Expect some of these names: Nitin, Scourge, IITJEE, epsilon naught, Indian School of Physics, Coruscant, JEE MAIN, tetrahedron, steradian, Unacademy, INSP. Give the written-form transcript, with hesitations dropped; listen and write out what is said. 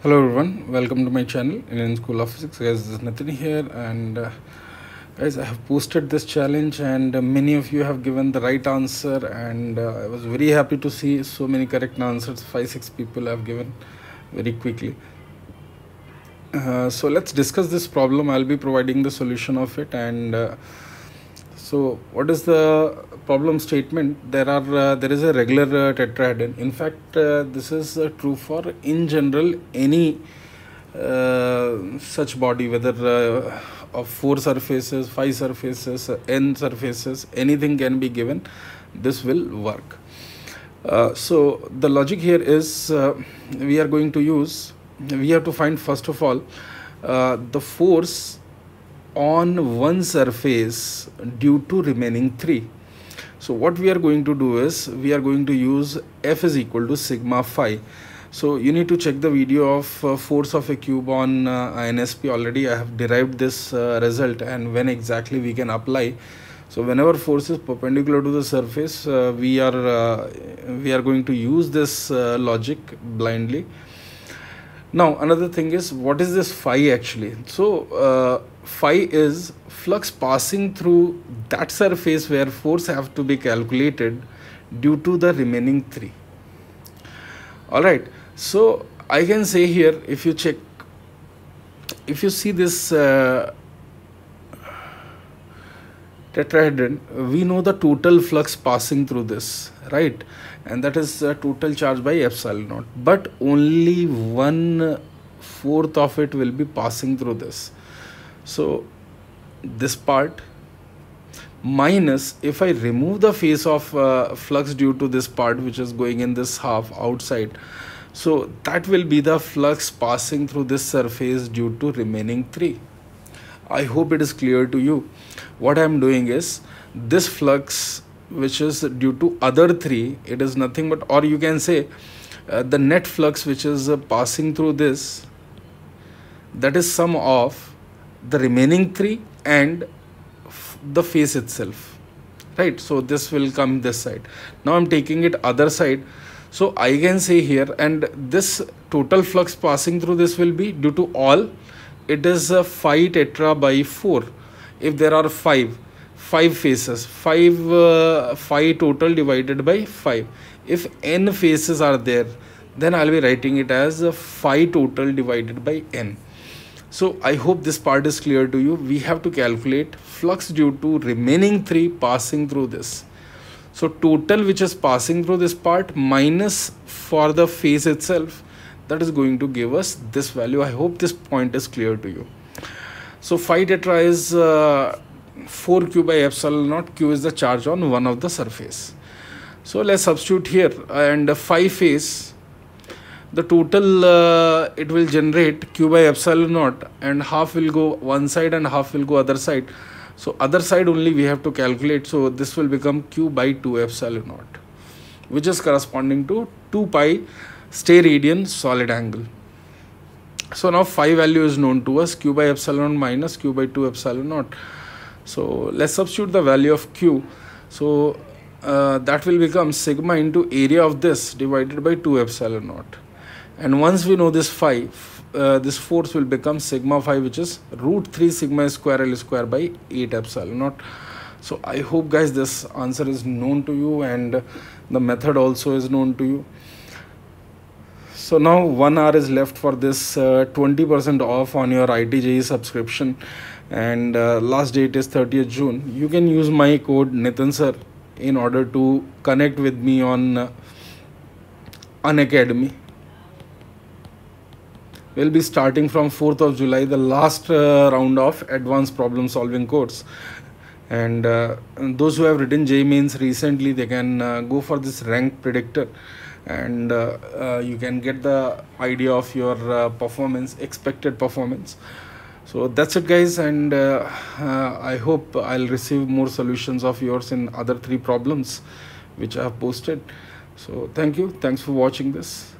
Hello everyone, welcome to my channel Indian School of Physics. Guys, this is Nitin here, and guys, I have posted this challenge and many of you have given the right answer, and I was very happy to see so many correct answers. 5-6 people have given very quickly. So let's discuss this problem. I'll be providing the solution of it. And so what is the problem statement? There is a regular tetrahedron. In fact, this is true for in general any such body, whether of 4 surfaces, 5 surfaces, n surfaces, anything can be given, this will work. So the logic here is we have to find first of all the force on one surface due to remaining 3. So what we are going to do is we are going to use F is equal to sigma phi. So you need to check the video of force of a cube on INSP already. I have derived this result and when exactly we can apply. So whenever force is perpendicular to the surface, we are going to use this logic blindly. Now another thing is, what is this phi actually? So phi is flux passing through that surface where force have to be calculated due to the remaining 3. Alright, so I can say here, if you see this tetrahedron, we know the total flux passing through this, right? And that is total charge by epsilon naught, but only 1/4 of it will be passing through this. So this part minus, if I remove the phase of flux due to this part which is going in this half outside, so that will be the flux passing through this surface due to remaining 3. I hope it is clear to you. What I am doing is, this flux which is due to other 3, it is nothing but, or you can say the net flux which is passing through this, that is sum of the remaining 3 and the face itself, right? So this will come this side. Now I'm taking it other side, so I can say here, and this total flux passing through this will be due to all, it is a phi tetra by 4. If there are 5 faces, 5 total divided by 5. If n faces are there, then I'll be writing it as a phi total divided by n. So I hope this part is clear to you. We have to calculate flux due to remaining 3 passing through this. So total which is passing through this part minus for the phase itself, that is going to give us this value. I hope this point is clear to you. So phi tetra is 4q by epsilon naught. Q is the charge on one of the surface. So let's substitute here, and phi phase, the total it will generate q by epsilon naught, and half will go one side and half will go other side. So other side only we have to calculate. So this will become q by 2 epsilon naught, which is corresponding to 2 pi steradian solid angle. So now phi value is known to us, q by epsilon minus q by 2 epsilon naught. So let's substitute the value of q. So that will become sigma into area of this divided by 2 epsilon naught. And once we know this phi, this force will become sigma phi, which is root 3 sigma square L square by 8 epsilon naught. So I hope guys this answer is known to you, and the method also is known to you. So now 1 hour is left for this 20% off on your IITJEE subscription, and last date is 30th June. You can use my code Nitin sir in order to connect with me on Unacademy. We'll be starting from 4th of July, the last round of advanced problem solving course. And those who have written JEE Mains recently, they can go for this rank predictor, and you can get the idea of your performance, expected performance. So that's it guys, and I hope I'll receive more solutions of yours in other 3 problems which I have posted. So thank you. Thanks for watching this.